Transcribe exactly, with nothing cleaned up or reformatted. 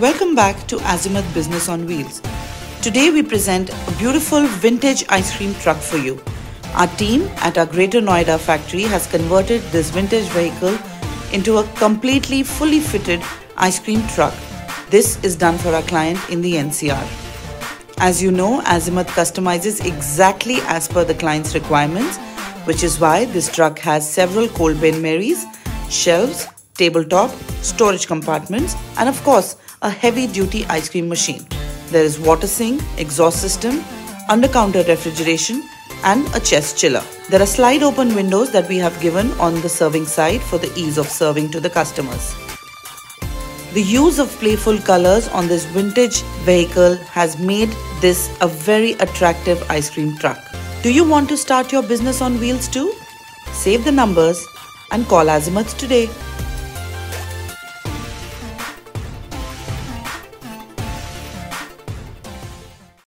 Welcome back to Azimuth Business on Wheels. Today we present a beautiful vintage ice cream truck for you. Our team at our Greater Noida factory has converted this vintage vehicle into a completely fully fitted ice cream truck. This is done for our client in the N C R. As you know, Azimuth customizes exactly as per the client's requirements, which is why this truck has several cold bin Marys, shelves, tabletop, storage compartments, and of course, a heavy-duty ice cream machine. There is water sink, exhaust system, under-counter refrigeration, and a chest chiller. There are slide-open windows that we have given on the serving side for the ease of serving to the customers. The use of playful colors on this vintage vehicle has made this a very attractive ice cream truck. Do you want to start your business on wheels too? Save the numbers and call Azimuth today.